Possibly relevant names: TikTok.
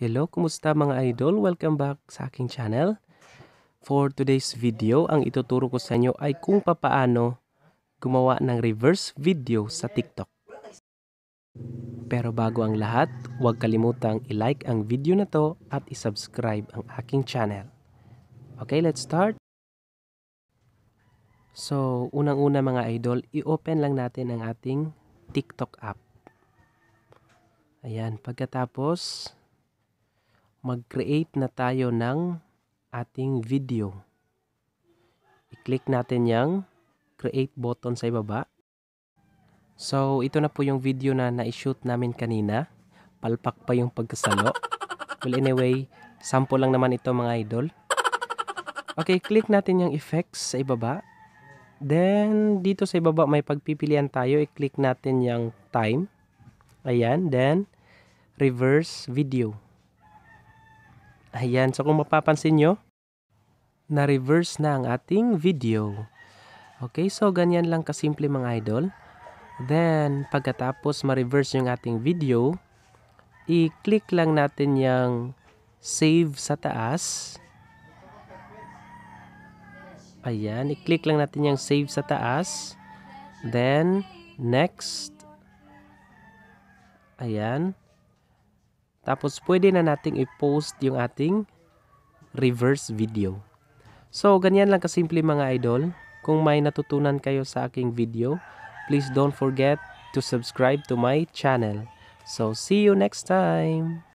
Hello, kumusta mga idol? Welcome back sa aking channel. For today's video, ang ituturo ko sa inyo ay kung papaano gumawa ng reverse video sa TikTok. Pero bago ang lahat, huwag kalimutang i-like ang video na to at i-subscribe ang aking channel. Okay, let's start. So, unang-una mga idol, i-open lang natin ang ating TikTok app. Ayan, pagkatapos mag-create na tayo ng ating video. I-click natin yung create button sa ibaba. So, ito na po yung video na na-shoot namin kanina. Palpak pa yung pagkasalo. Well, anyway, sample lang naman ito mga idol. Okay, click natin yung effects sa ibaba. Then, dito sa ibaba may pagpipilian tayo. I-click natin yung time. Ayan, then reverse video. Ayan, so kung mapapansin nyo, na-reverse na ang ating video. Okay, so ganyan lang kasimple mga idol. Then, pagkatapos ma-reverse yung ating video, i-click lang natin yung save sa taas. Ayan, i-click lang natin yung save sa taas. Then, next. Ayan. Tapos, pwede na nating i-post yung ating reverse video. So, ganyan lang kasimple mga idol. Kung may natutunan kayo sa aking video, please don't forget to subscribe to my channel. So, see you next time!